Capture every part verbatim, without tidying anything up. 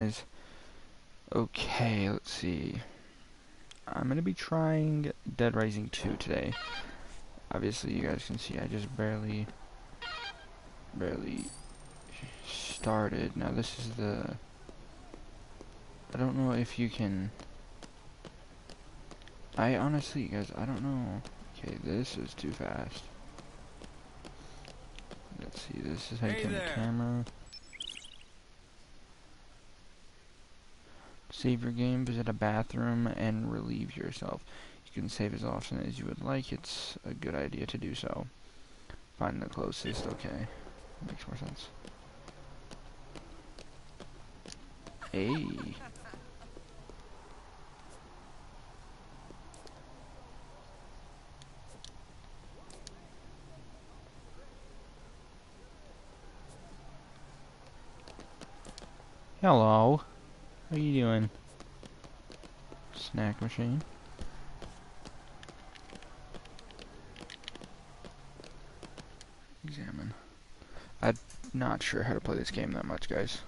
is. Okay, let's see. I'm going to be trying Dead Rising two today. Obviously, you guys can see I just barely, barely started. Now, this is the... I don't know if you can... I honestly, you guys, I don't know. Okay, this is too fast. Let's see, this is how you turn the camera. Save your game, visit a bathroom, and relieve yourself. You can save as often as you would like. It's a good idea to do so. Find the closest, okay. Makes more sense. Hey. Hello. How you doing? Snack machine. Examine. I'm not sure how to play this game that much, guys.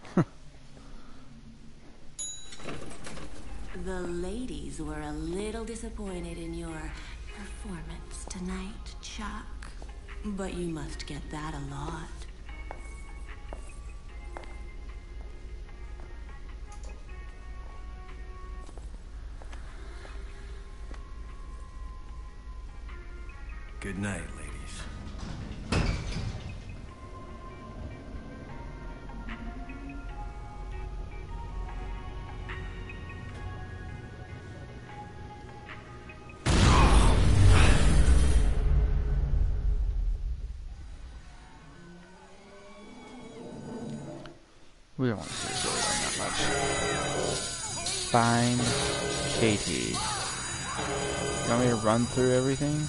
The ladies were a little disappointed in your performance tonight, Chuck. But you must get that a lot. Good night, ladies. We don't want to see the storyline that much. Find Katie. You want me to run through everything?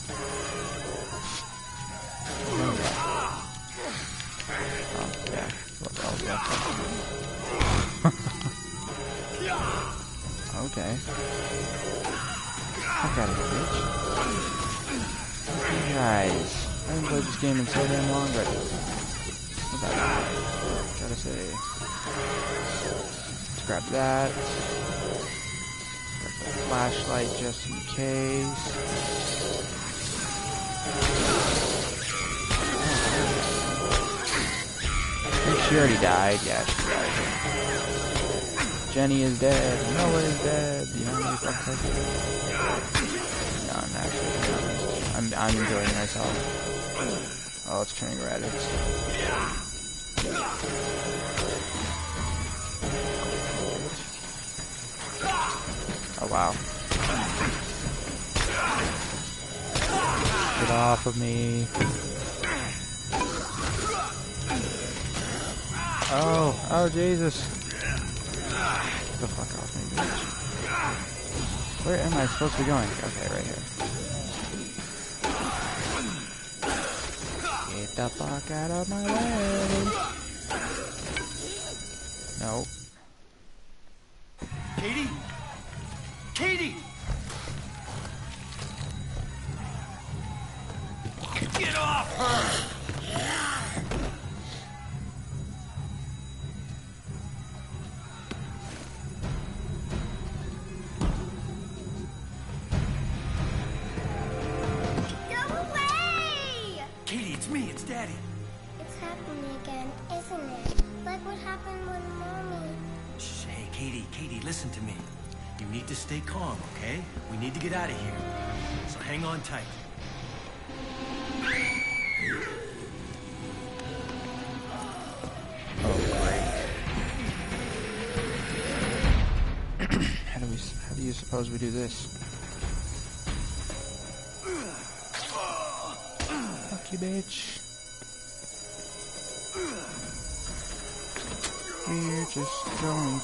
Okay. I got it, bitch. You guys, I haven't played this game in so damn long, but gotta say, let's grab that. Grab the flashlight just in case. I think she already died. Yeah, she died. Jenny is dead, Noah is dead, you know what the fuck is? No, I'm actually I'm I'm enjoying myself. Oh, it's turning red. It's... Oh wow. Get off of me. Oh, oh Jesus. The fuck off me, bitch. Where am I supposed to be going? Okay, right here. Get the fuck out of my way! No. Katie? Katie! Get off her! Stay calm, okay? We need to get out of here. So hang on tight. Oh, great. How do we, how do you suppose we do this? Fuck you, bitch. We're just going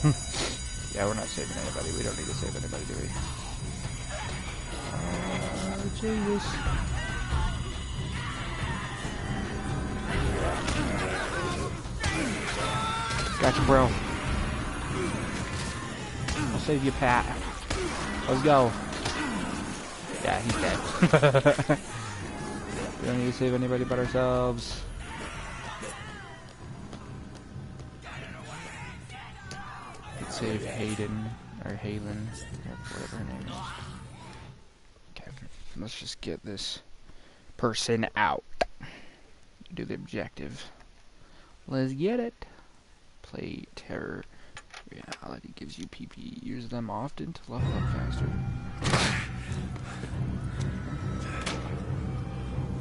to run. Yeah, we're not saving anybody. We don't need to save anybody, do we? Oh, Jesus. Gotcha, bro. I'll save you, Pat. Let's go. Yeah, he's dead. We don't need to save anybody but ourselves. save Hayden, or Halen, or whatever her name is. Okay, let's just get this person out. Do the objective. Let's get it. Play terror. Reality gives you P P. Use them often to level up faster.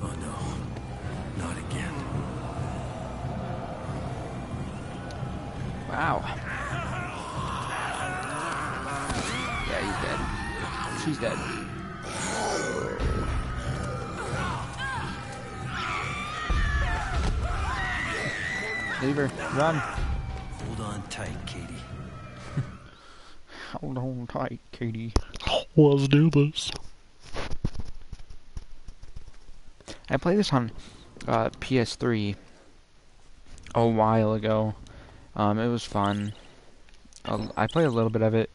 Oh no, not again. Wow. Yeah, he's dead. She's dead. Leave her. Run. Hold on tight, Katie. Hold on tight, Katie. Let's do this. I played this on uh, P S three a while ago. Um, it was fun. I'll, I played a little bit of it.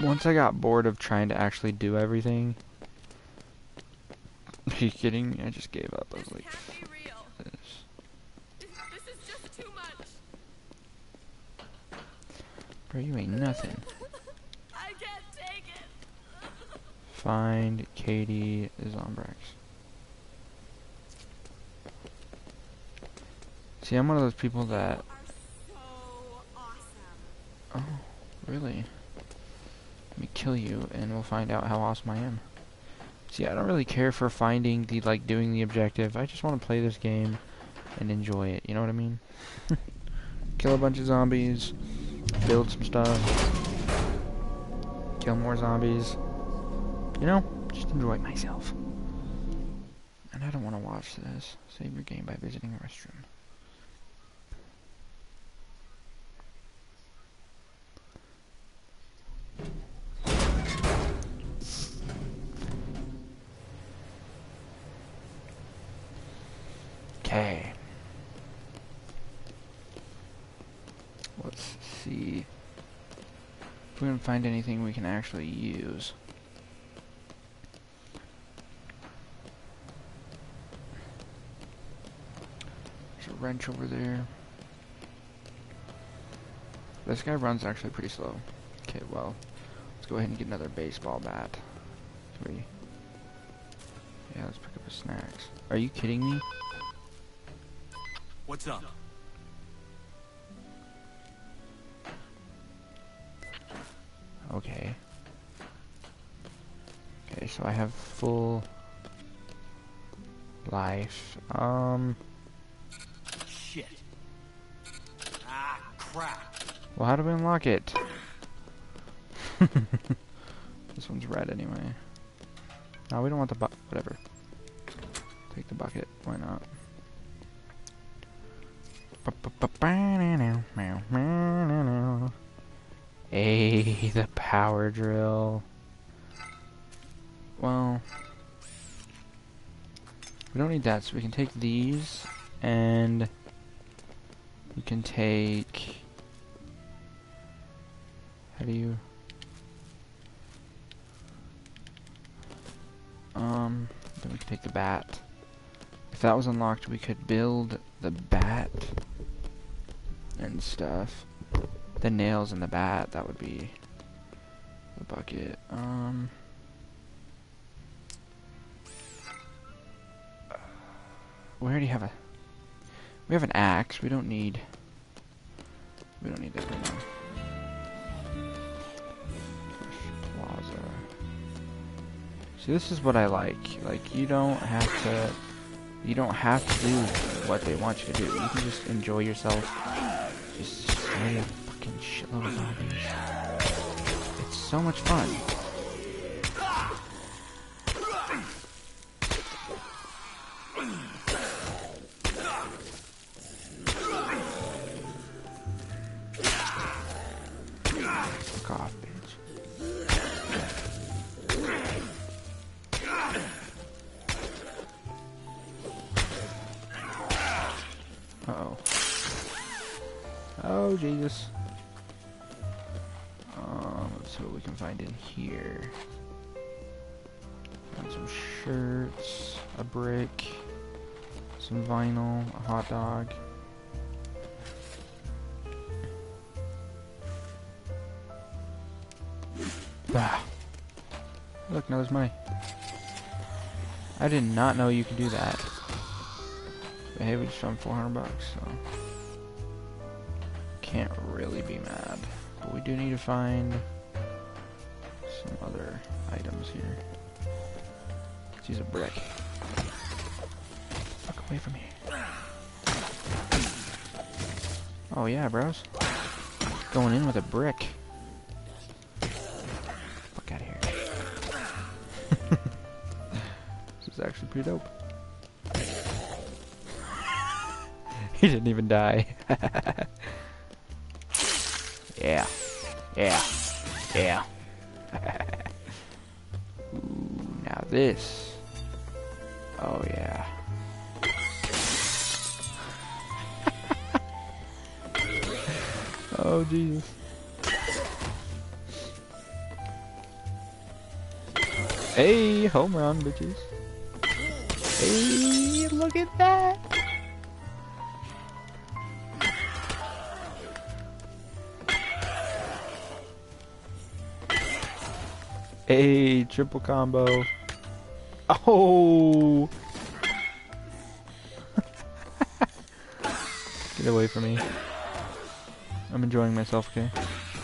Once I got bored of trying to actually do everything. Are you kidding me? I just gave up. I was like, this. This is just too much. Bro, you ain't nothing. I can't take it. Find Katie Zombrex. See, I'm one of those people that... You are so awesome. Oh, really? Let me kill you, and we'll find out how awesome I am. See, I don't really care for finding the, like, doing the objective. I just want to play this game and enjoy it, you know what I mean? Kill a bunch of zombies, build some stuff, kill more zombies. You know, just enjoy myself. And I don't want to watch this. Save your game by visiting a restroom. Okay. Let's see if we can find anything we can actually use. There's a wrench over there. This guy runs actually pretty slow. Okay, well, let's go ahead and get another baseball bat. Three. Yeah, let's pick up a snacks. Are you kidding me? What's up? Okay. Okay, so I have full life. Um. Shit. Ah, crap. Well, how do we unlock it? This one's red anyway. No, we don't want the bucket. Whatever. Take the bucket. Why not? Hey, the power drill. Well, we don't need that, so we can take these, and we can take... How do you... Um, then we can take the bat. If that was unlocked, we could build the bat and stuff. The nails and the bat, that would be the bucket. Um, we already have a, we have an axe. We don't need, we don't need that right now. Plaza. See, this is what I like. Like, you don't have to, you don't have to do what they want you to do. You can just enjoy yourself. Just slay a fucking shitload of zombies. It's so much fun. Fuck off, bitch. Uh-oh. Oh, Jesus. Um, let's see what we can find in here. Find some shirts, a brick, some vinyl, a hot dog. Bah. Look, now there's money. I did not know you could do that. But hey, we just found four hundred bucks, so... Can't really be mad. But we do need to find... some other items here. Let's use a brick. Fuck away from here. Oh yeah, bros. Going in with a brick. Fuck out of here. This is actually pretty dope. He didn't even die. Yeah. Yeah. Yeah. Ooh, now this. Oh yeah. Oh Jesus. Hey, home run, bitches. Hey, look at that. Hey, triple combo. Oh. Get away from me. I'm enjoying myself, okay?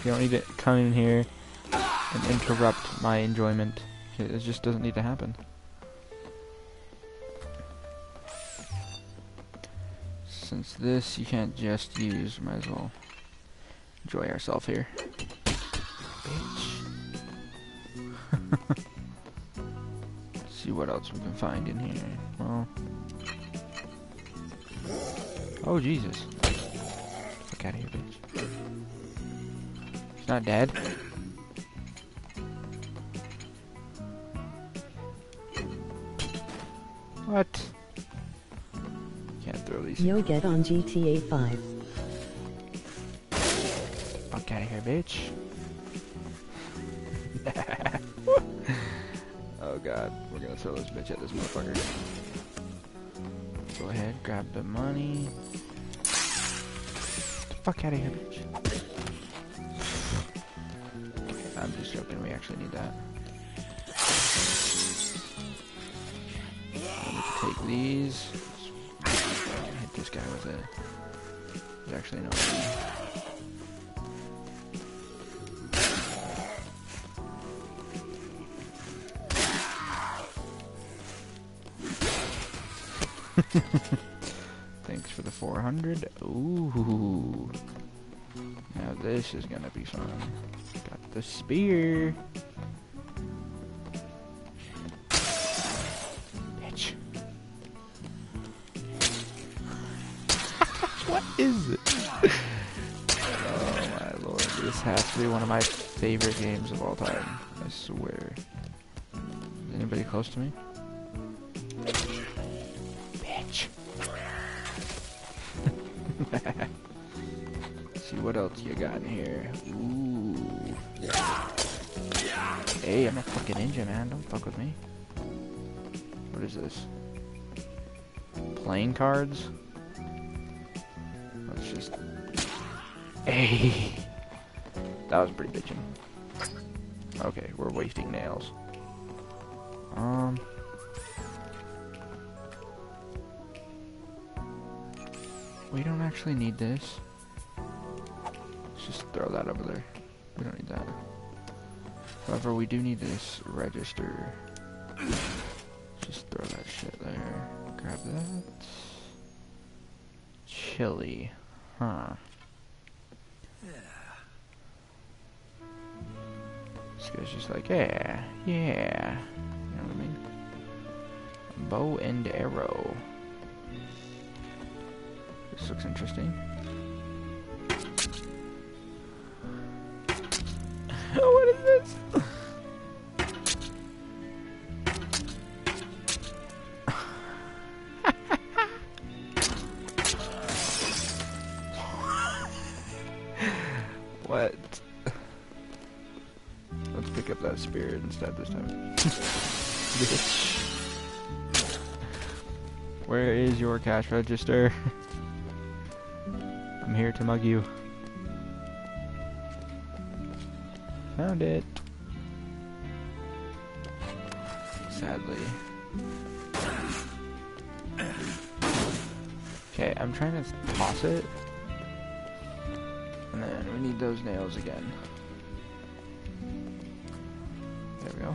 You don't need to come in here and interrupt my enjoyment. It just doesn't need to happen. Since this you can't just use, might as well enjoy ourselves here. Bitch. Let's see what else we can find in here. Well. Oh, Jesus. Fuck out of here, bitch. He's not dead. What? Can't throw these. You'll get on G T A five. Fuck out of here, bitch. Oh god, we're gonna throw this bitch at this motherfucker. Go ahead, grab the money. Get the fuck out of here, bitch. I'm just joking, we actually need that. I need to take these. Hit this guy with it. There's actually no way. Thanks for the four hundred. Ooh. Now this is gonna be fun. The spear. Bitch. What is it? Oh my lord, this has to be one of my favorite games of all time. I swear. Is anybody close to me? Bitch. Let's see what else you got in here. Ooh. Hey, I'm a fucking ninja, man. Don't fuck with me. What is this? Playing cards? Let's just... Hey! That was pretty bitchin'. Okay, we're wasting nails. Um... We don't actually need this. Let's just throw that over there. We don't need that. However, we do need this register. Just throw that shit there. Grab that. Chili. Huh. This guy's just like, yeah, yeah. You know what I mean? Bow and arrow. This looks interesting. What is this? What? Let's pick up that spear and stab this time. Bitch. Where is your cash register? I'm here to mug you. Found it. sadly. Okay, I'm trying to toss it. And then we need those nails again. There we go.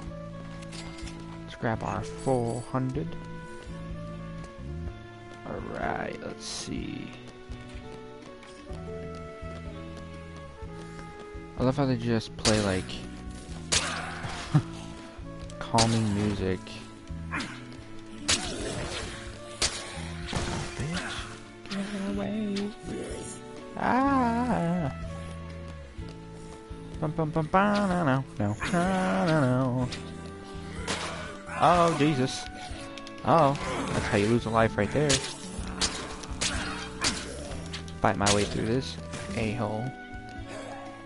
Let's grab our four hundred. Alright, let's see. I love how they just play like calming music. Oh, bitch. Get away. Ah. Bum bum bum bum. No, no, no, no, no. Oh, Jesus. Oh, that's how you lose a life right there. Fight my way through this a-hole.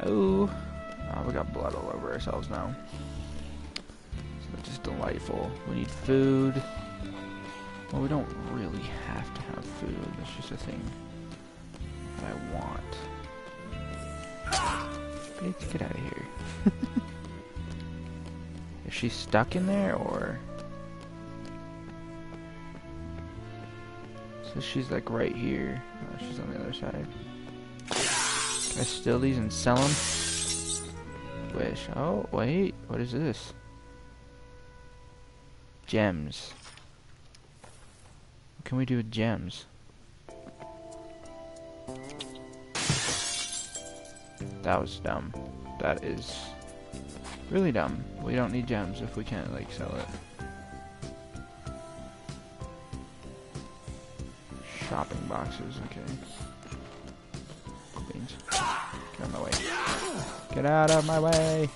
Oh. Oh, we got blood all over ourselves now. So just delightful. We need food. Well, we don't really have to have food. That's just a thing that I want. Let's get out of here. Is she stuck in there, or? So she's like right here. Oh, she's on the other side. Can I steal these and sell them? Wish. Oh, wait. What is this? Gems. What can we do with gems? That was dumb. That is really dumb. We don't need gems if we can't, like, sell it. Shopping boxes, okay. Beans. Get out of my way. Get out of my way!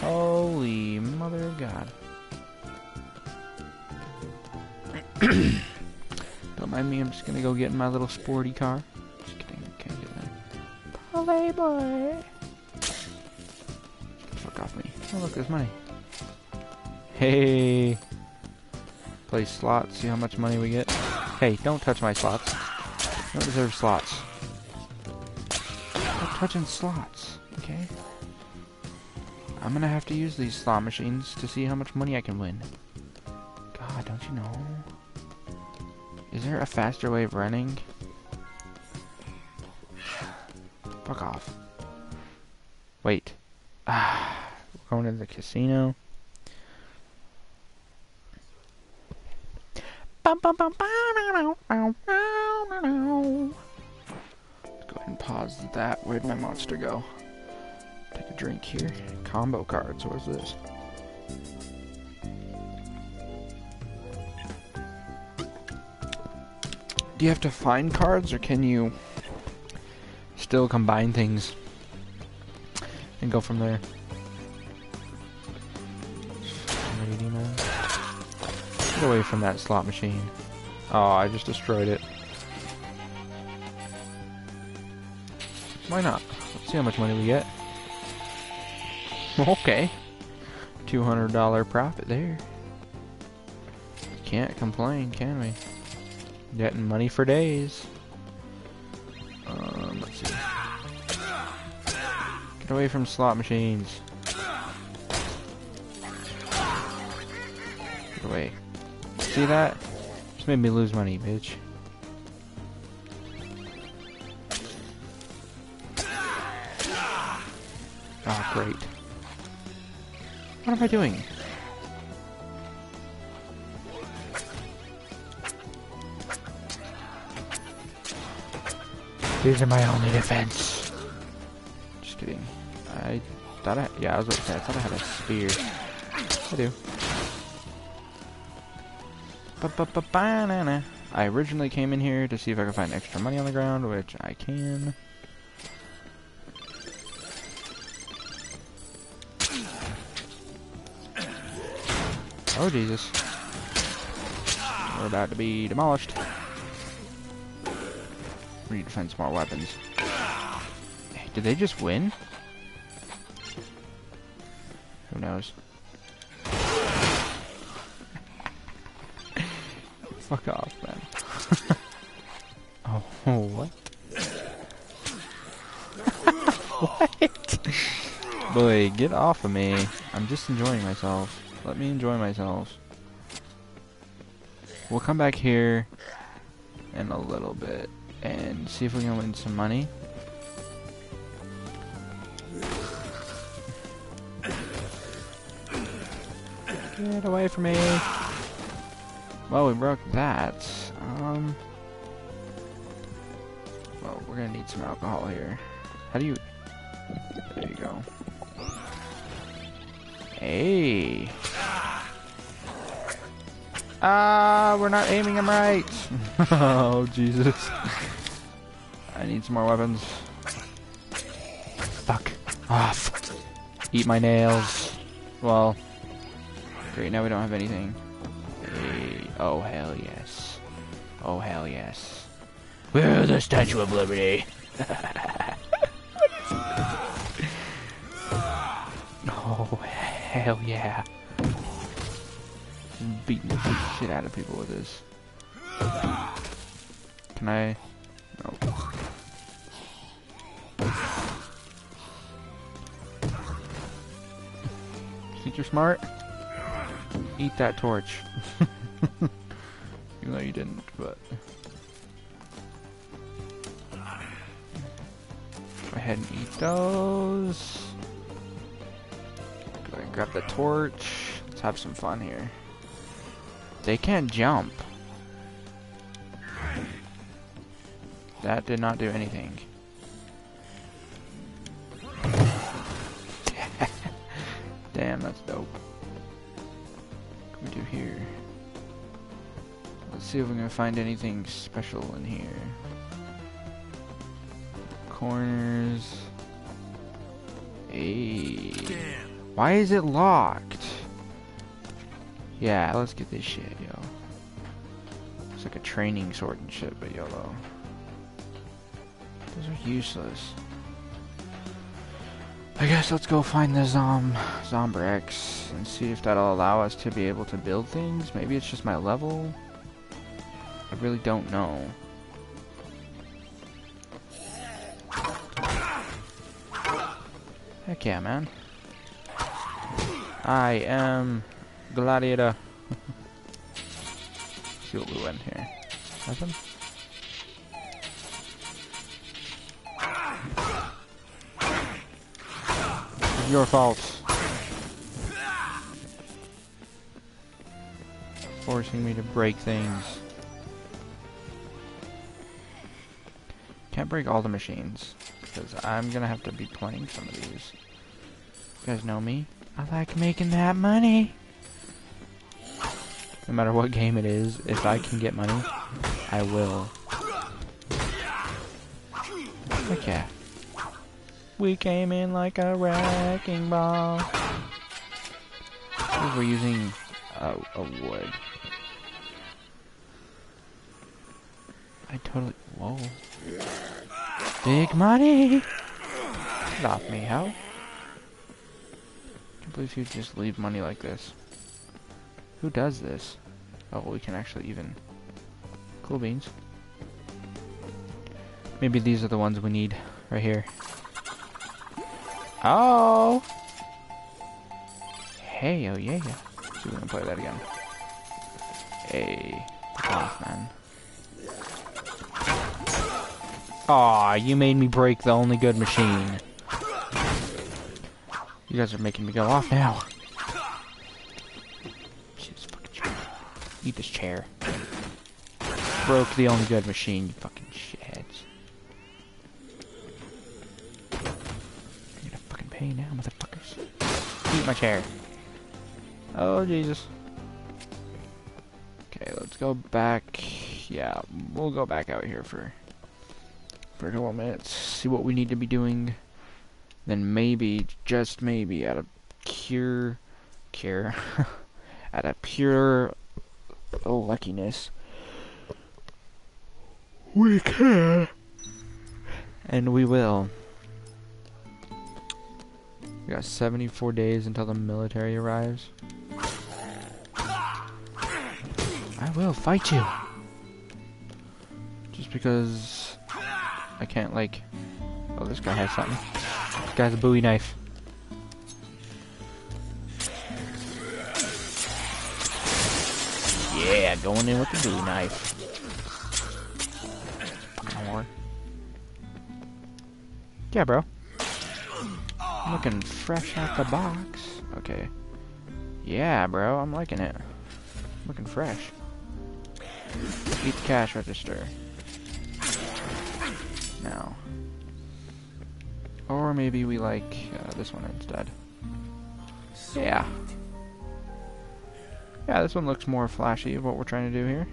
Holy mother of God. Don't mind me, I'm just gonna go get in my little sporty car. Just kidding, can't get in there. Playboy! Fuck off me. Oh, look, there's money. Hey! Play slots, see how much money we get. Hey, don't touch my slots. I don't deserve slots. Stop touching slots, okay? I'm gonna have to use these slot machines to see how much money I can win. God, don't you know? Is there a faster way of running? Fuck off. Wait. Ah, we're going to the casino. Let's go ahead and pause that. Where'd my monster go? Take a drink here. Combo cards. Where's this? Do you have to find cards, or can you still combine things and go from there? Get away from that slot machine. Oh, I just destroyed it. Why not? Let's see how much money we get. Okay. two hundred dollar profit there. Can't complain, can we? Getting money for days. Um, let's see. Get away from slot machines. Get away. See that? Just made me lose money, bitch. Oh, great. What am I doing? These are my only defense. Just kidding. I thought I... Yeah, I was about to say, I thought I had a spear. I do. Ba-ba-ba-ba-na-na. I originally came in here to see if I could find extra money on the ground, which I can. Oh, Jesus. We're about to be demolished. We need to find small weapons. Hey, did they just win? Who knows? Fuck off, man. Oh, what? What? Boy, get off of me. I'm just enjoying myself. Let me enjoy myself. We'll come back here in a little bit and see if we can win some money. Get away from me. Well, we broke that. Um. Well, we're gonna need some alcohol here. How do you... There you go. Hey. Ah, we're not aiming him right. Oh, Jesus. I need some more weapons. Fuck off. Eat my nails. Well, great, now we don't have anything. Hey. Oh, hell yes. Oh, hell yes. We're the Statue of Liberty. Oh, hell yeah. Beating the shit out of people with this. Can I? No. Think you're smart? Eat that torch. Even though you didn't, but... Go ahead and eat those. Go ahead and grab the torch. Let's have some fun here. They can't jump. That did not do anything. Damn, that's dope. What can we do here? Let's see if we can find anything special in here. Corners. Hey. Damn. Why is it locked? Yeah, let's get this shit, yo. It's like a training sword and shit, but YOLO. Those are useless. I guess let's go find the Zom... Zombrex and see if that'll allow us to be able to build things. Maybe it's just my level? I really don't know. Heck yeah, man. I am... Gladiator. See what we win here. Nothing? It's your fault. Forcing me to break things. Can't break all the machines, because I'm gonna have to be playing some of these. You guys know me. I like making that money. No matter what game it is, if I can get money, I will. Heck yeah. We came in like a wrecking ball. We're using a, a wood. I totally... Whoa. Big money! Get off me, how? I can't believe you just leave money like this. Who does this? Oh, we can actually even... Cool beans. Maybe these are the ones we need right here. Oh! Hey, oh yeah. So we're gonna play that again. Hey. Off, man. Aw, you made me break the only good machine. You guys are making me go off now. Eat this chair. Broke the only good machine, you fucking shitheads. You're gonna fucking pay now, motherfuckers. Eat my chair. Oh, Jesus. Okay, let's go back. Yeah, we'll go back out here for, for a couple minutes. See what we need to be doing. Then maybe, just maybe, out of pure... Cure? Out of pure... Oh, luckiness. We can. And we will. We got seventy-four days until the military arrives. I will fight you. Just because I can't, like... Oh, this guy has something. This guy's a Bowie knife. not going in with the glue knife. Don't worry. Yeah, bro. I'm looking fresh out the box. Okay. Yeah, bro. I'm liking it. I'm looking fresh. Eat the cash register. Now. Or maybe we like uh, this one instead. Yeah. Yeah, this one looks more flashy of what we're trying to do here.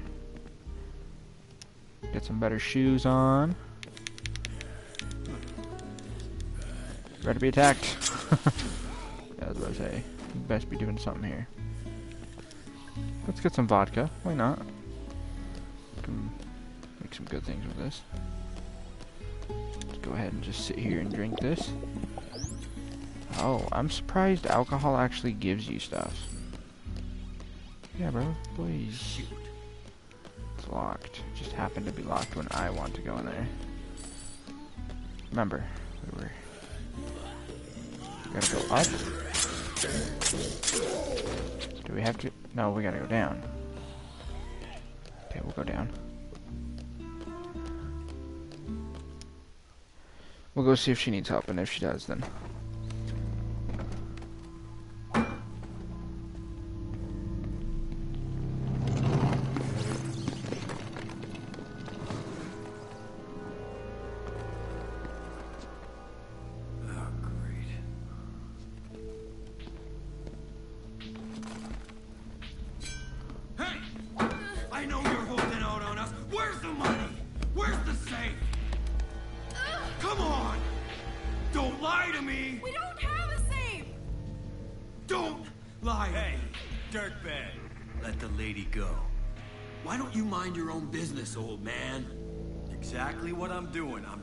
Get some better shoes on. Ready to be attacked. That's what I say. You best be doing something here. Let's get some vodka. Why not? We can make some good things with this. Let's go ahead and just sit here and drink this. Oh, I'm surprised alcohol actually gives you stuff. Yeah, bro. Please. It's locked. It just happened to be locked when I want to go in there. Remember, we were... We gotta go up. Do we have to... No, we gotta go down. Okay, we'll go down. We'll go see if she needs help, and if she does, then...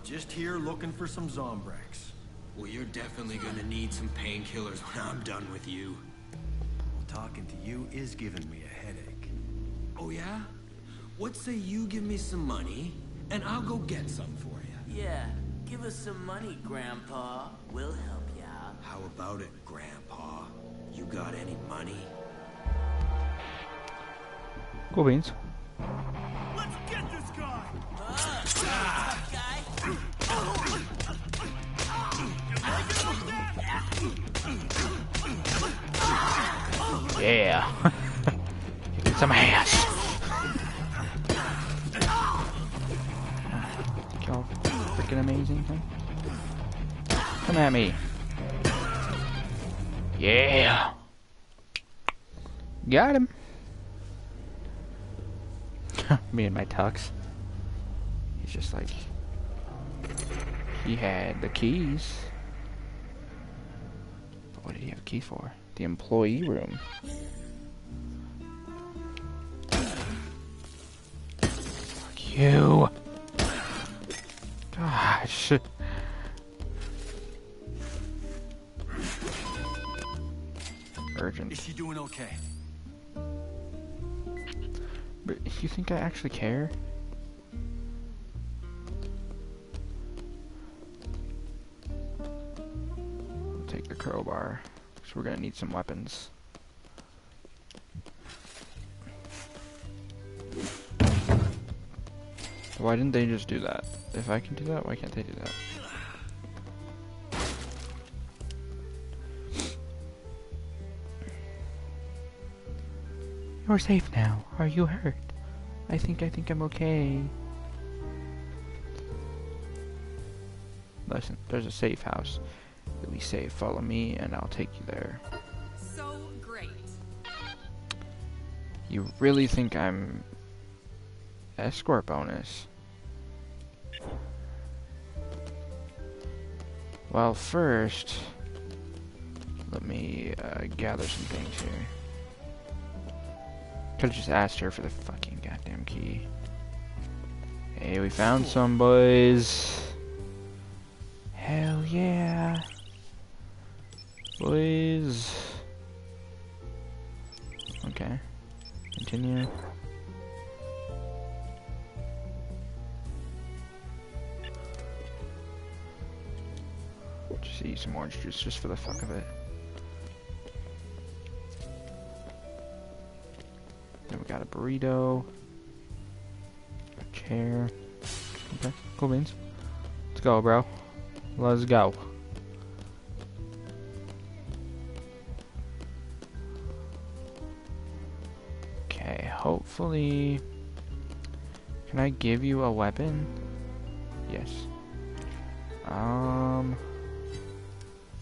Just here looking for some Zombrex. Well, you're definitely gonna need some painkillers when I'm done with you. Well, talking to you is giving me a headache. Oh, yeah? What say you give me some money, and I'll go get some for you? Yeah, give us some money, Grandpa. We'll help you out. How about it, Grandpa? You got any money? Cool beans. Let's get this guy! Uh, ah. Yeah. Get some ass. Y'all freaking amazing thing. Come at me. Yeah. Got him. Me and my tux. He's just like... He had the keys. But what did he have a key for? The employee room. Fuck you. Gosh. Urgent. Is she doing okay? But you think I actually care? I'll take the crowbar. So we're gonna need some weapons. Why didn't they just do that? If I can do that, why can't they do that? You're safe now. Are you hurt? I think I think I'm okay. Listen, there's a safe house. We say follow me and I'll take you there. So great. You really think I'm escort bonus? Well, first let me uh, gather some things here. Could've just asked her for the fucking goddamn key. Hey, we found some, boys. Hell yeah. Please. Okay. Continue. Just eat some orange juice just for the fuck of it. Then we got a burrito, a chair. Okay, cool beans. Let's go, bro. Let's go. Okay, hopefully... Can I give you a weapon? Yes. Um...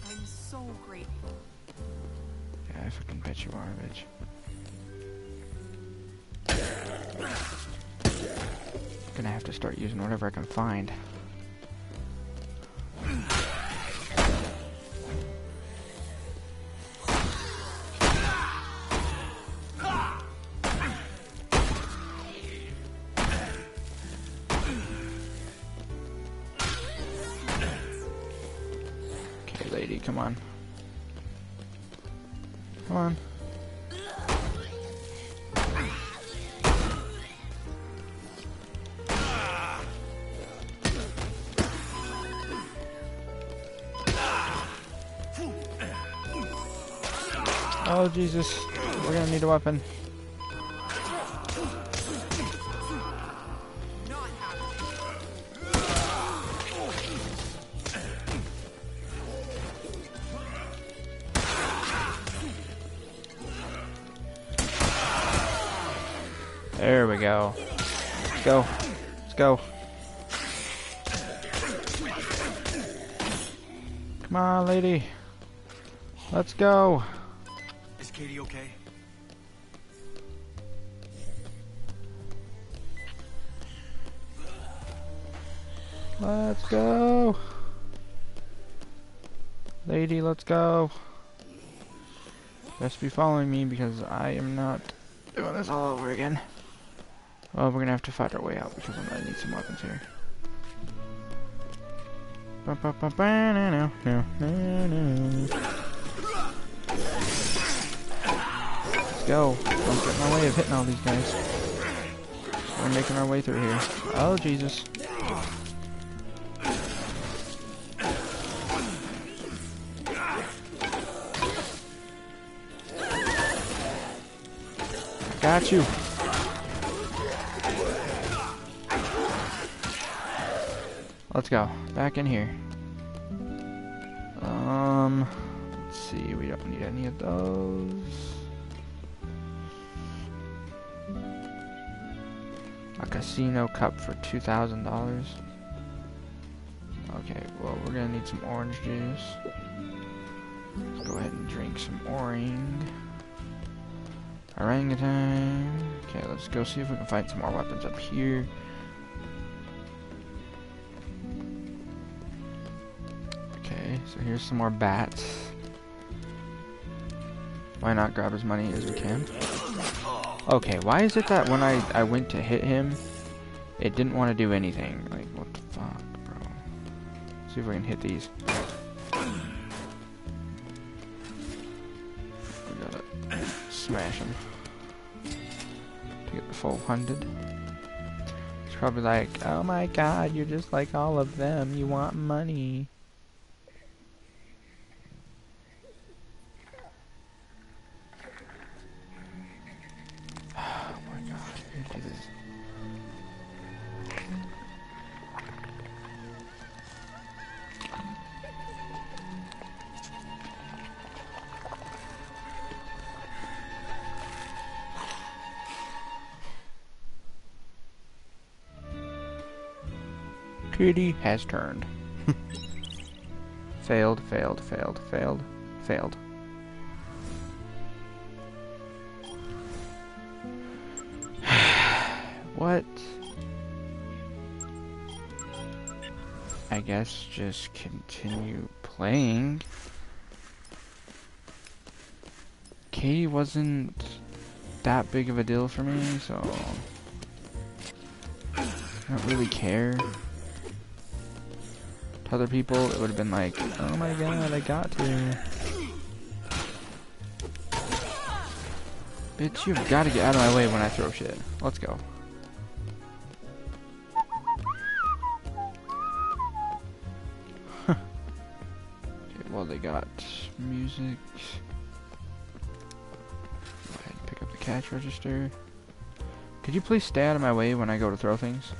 I'm so grateful. Yeah, I fucking bet you are, bitch. I'm gonna have to start using whatever I can find. Okay, lady, come on. Come on. Oh, Jesus. We're gonna need a weapon. There we go. Let's go. Let's go. Come on, lady. Let's go. Katie, okay? Let's go, lady. Let's go. Best be following me because I am not doing this all over again. Oh, we're gonna have to fight our way out because I'm gonna need some weapons here. Ba ba ba ba na na na na. Go. Don't get in my way of hitting all these guys. We're making our way through here. Oh, Jesus. Got you. Let's go. Back in here. Um, let's see. We don't need any of those. A casino cup for two thousand dollars. Okay, well, we're gonna need some orange juice. Let's go ahead and drink some orange. Orangutan. Okay, let's go see if we can find some more weapons up here. Okay, so here's some more bats. Why not grab as many as we can? Okay, why is it that when I, I went to hit him, it didn't want to do anything? Like, what the fuck, bro? Let's see if we can hit these. We gotta smash them to get the full hundred. It's probably like, oh my god, you're just like all of them. You want money. Kitty has turned. Failed, failed, failed, failed, failed. What? I guess just continue playing. Katie wasn't that big of a deal for me, so I don't really care. Other people, it would have been like, oh my god, I got to. Bitch, you've got to get out of my way when I throw shit. Let's go. Okay, well, they got music. Go ahead and pick up the cash register. Could you please stay out of my way when I go to throw things?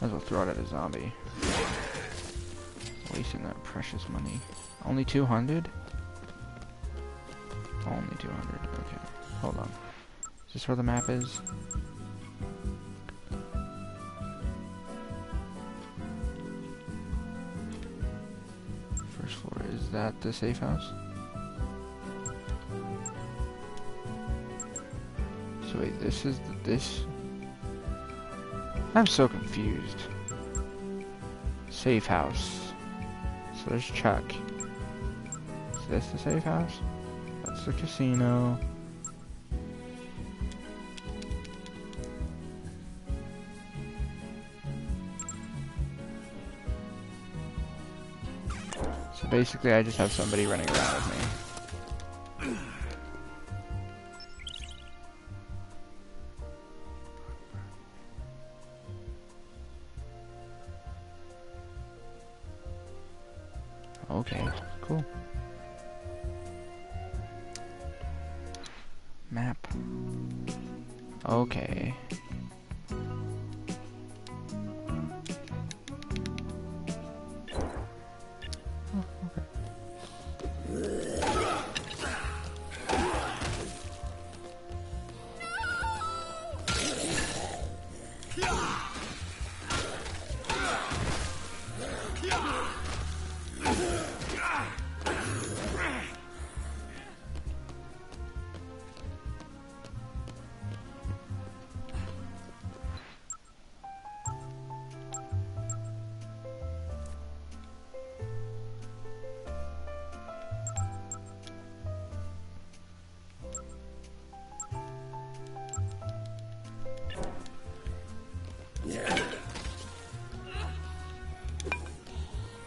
Might as well throw it at a zombie. Wasting that precious money. Only two hundred? Only two hundred, okay. Hold on. Is this where the map is? First floor, is that the safe house? So wait, this is the, this? I'm so confused. Safe house. So there's Chuck. Is this the safe house? That's the casino. So basically I just have somebody running around with me. Okay, cool. Map. Okay.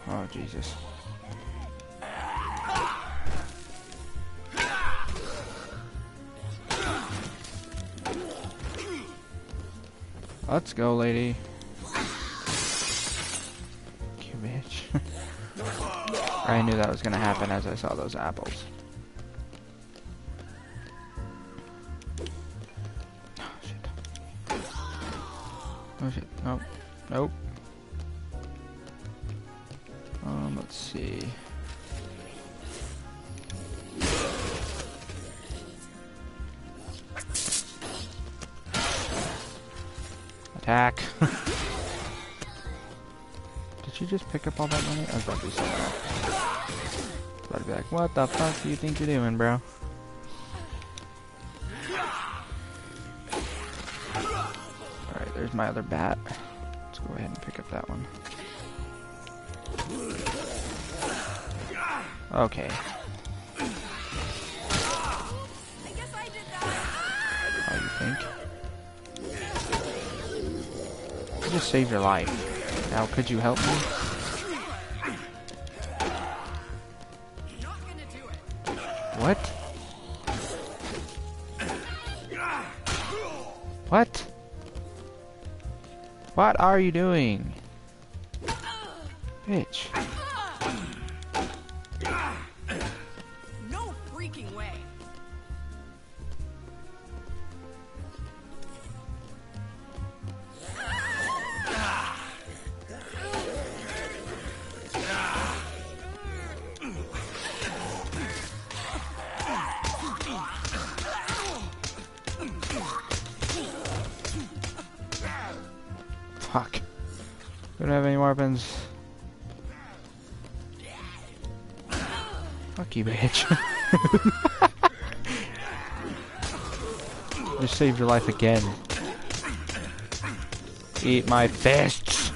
Oh, Jesus. Let's go, lady. You bitch. I knew that was gonna happen as I saw those apples. Oh, shit. Oh, shit. Nope. Nope. Um, let's see. Attack. Did you just pick up all that money? I was about to be so mad. I was about to be like, what the fuck do you think you're doing, bro? Alright, there's my other bat. Let's go ahead and pick up that one. Okay. I guess I did that. Oh, you think? You just saved your life. Now, could you help me? Not gonna do it. What? What? What are you doing? Bitch. No freaking way. Fuck. We don't have any weapons. Fuck you, bitch. Just saved your life again. Eat my fists!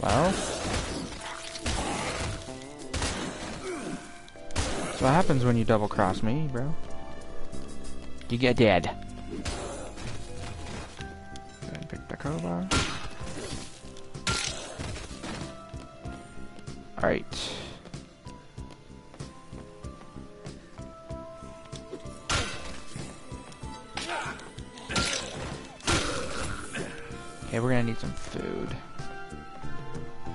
Well? So what happens when you double-cross me, bro? You get dead. Pick the crowbar. Alright. Okay, we're gonna need some food.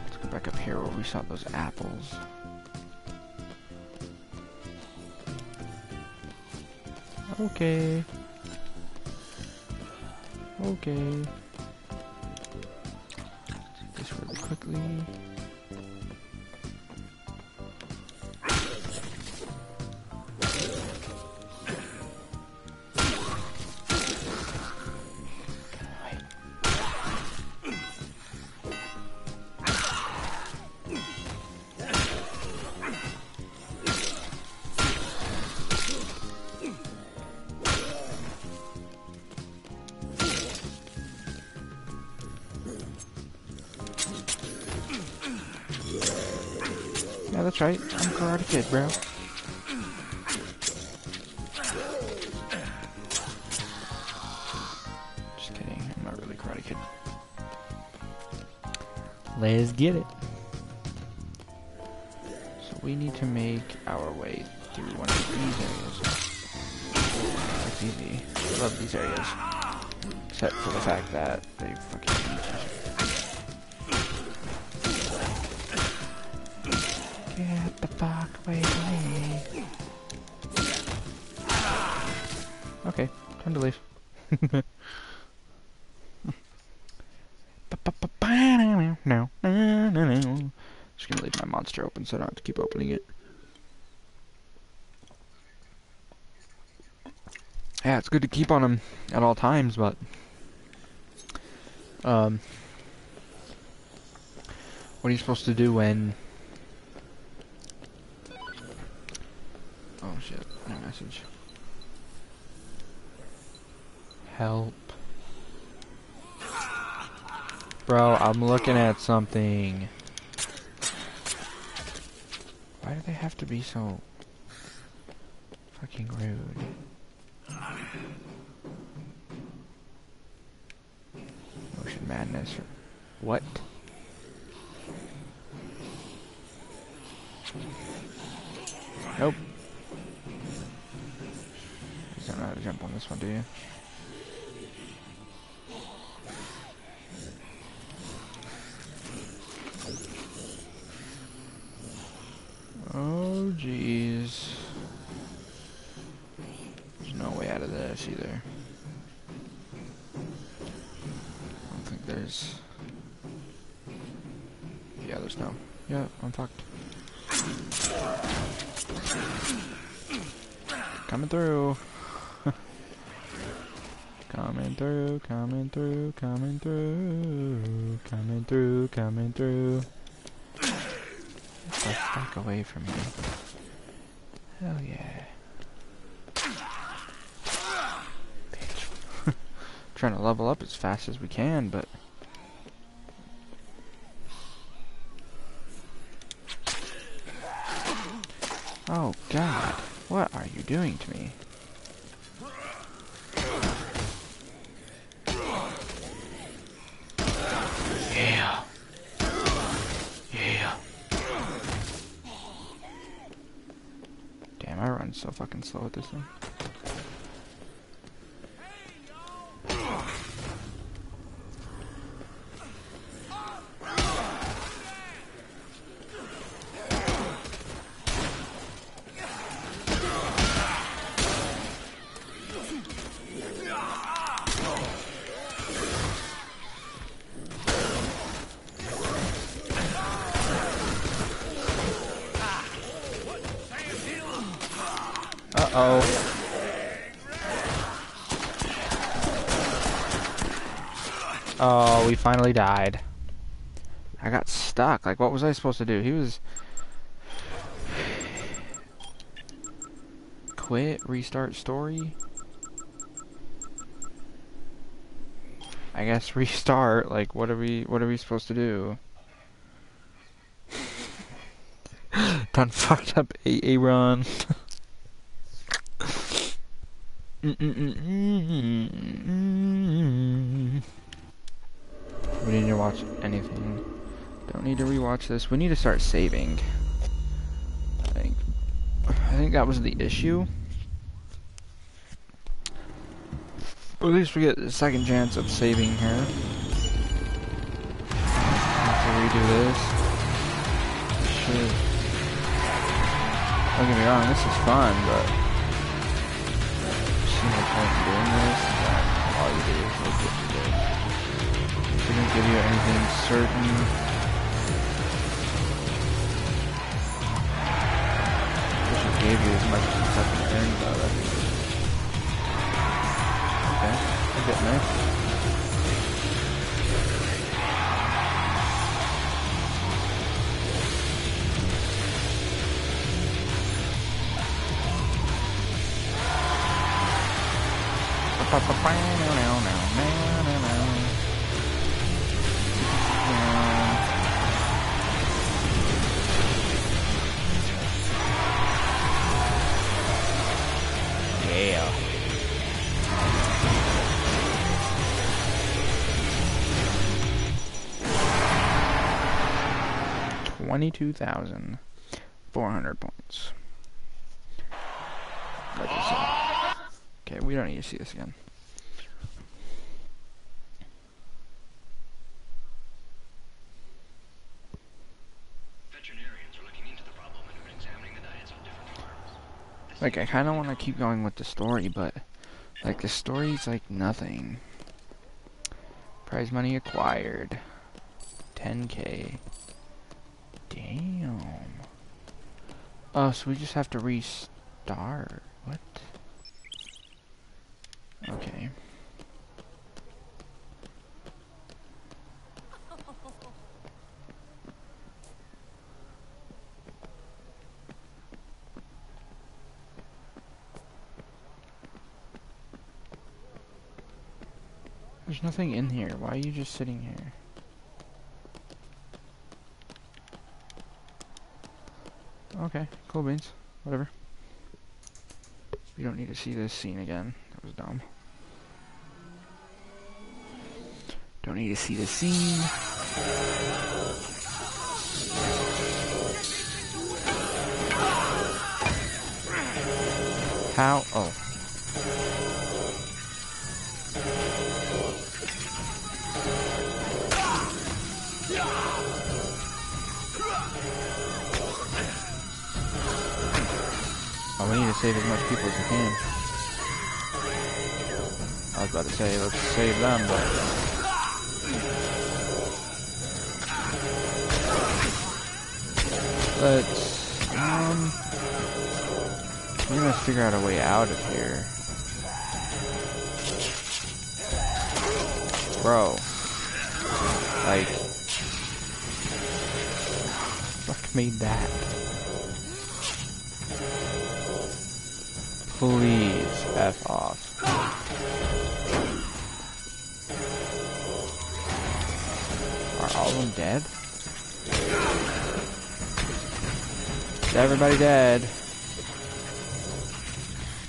Let's go back up here where we saw those apples. Okay. Okay. Just really quickly. That's right, I'm a Karate Kid, bro. Just kidding, I'm not really Karate Kid. Let's get it. So we need to make our way through one of these areas. That's easy. I love these areas. Except for the fact that they fucking eat each other. Get the fuck away from me. Okay, time to leave. No, no, no, no. Just gonna leave my monster open so I don't have to keep opening it. Yeah, it's good to keep on him at all times, but um, what are you supposed to do when? Oh shit, no message. Help. Bro, I'm looking at something. Why do they have to be so fucking rude? Motion madness. What? Nope. I don't know how to jump on this one, do you? Oh, jeez. There's no way out of this, either. I don't think there's... Yeah, there's no... Yeah, I'm fucked. Coming through! Coming through, coming through, coming through, coming through, coming through. Get the fuck away from me. Hell yeah. Bitch. Trying to level up as fast as we can, but... Oh god, what are you doing to me? So fucking slow with this thing. Uh-oh. Oh, we finally died. I got stuck. Like, what was I supposed to do? He was... Quit, restart story? I guess restart. Like, what are we, what are we supposed to do? Done fucked up A A run. Mm -mm -mm -mm -mm -mm. We didn't watch anything. Don't need to rewatch this. We need to start saving. I think. I think that was the issue. But at least we get a second chance of saving here. After we do this. Shit. Don't get me wrong. This is fun, but. too much time doing this, that all you do is make it today. Didn't give you anything certain. Wish it gave you as much as you fucking earned, though. That'd be good. Okay, we're getting there. Now, now, now, now, now. Yeah. Twenty-two thousand four hundred points. Like I said. Okay, we don't need to see this again. Like, I kind of want to keep going with the story, but, like, the story's, like, nothing. Prize money acquired. ten K. Damn. Oh, so we just have to restart. What? Okay. There's nothing in here. Why are you just sitting here? Okay, cool beans. Whatever. We don't need to see this scene again. That was dumb. Don't need to see this scene. How? Oh. We need to save as much people as we can. I was about to say, let's save them, but... Let's... Um... We must figure out a way out of here. Bro. Like... Fuck made that. Please, F off. Are all of them dead? Is everybody dead?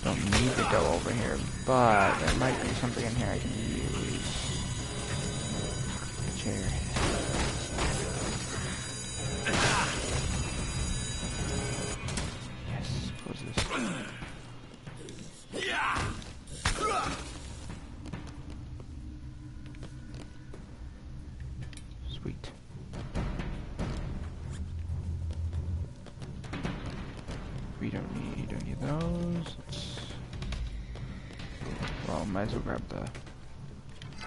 Don't need to go over here, but there might be something in here I can use. Chair. Yes, close this. Sweet. We don't need any of those. Let's... Well, might as well grab the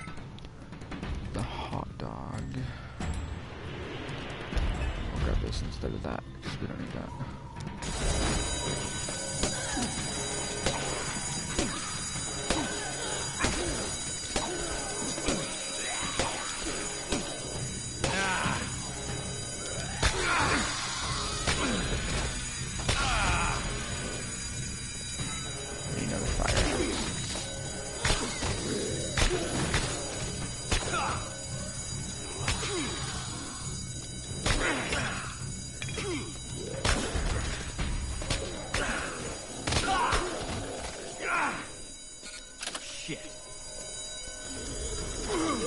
the hot dog. We'll grab this instead of that because we don't need that.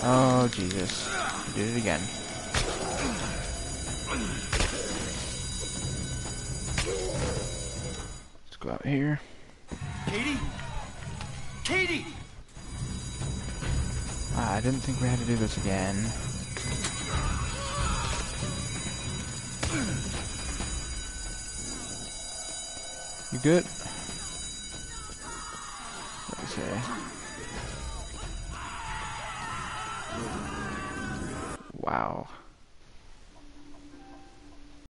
Oh, Jesus. I did it again. Let's go out here. Katie? Katie! Ah, I didn't think we had to do this again. You good? Like I Okay. Wow.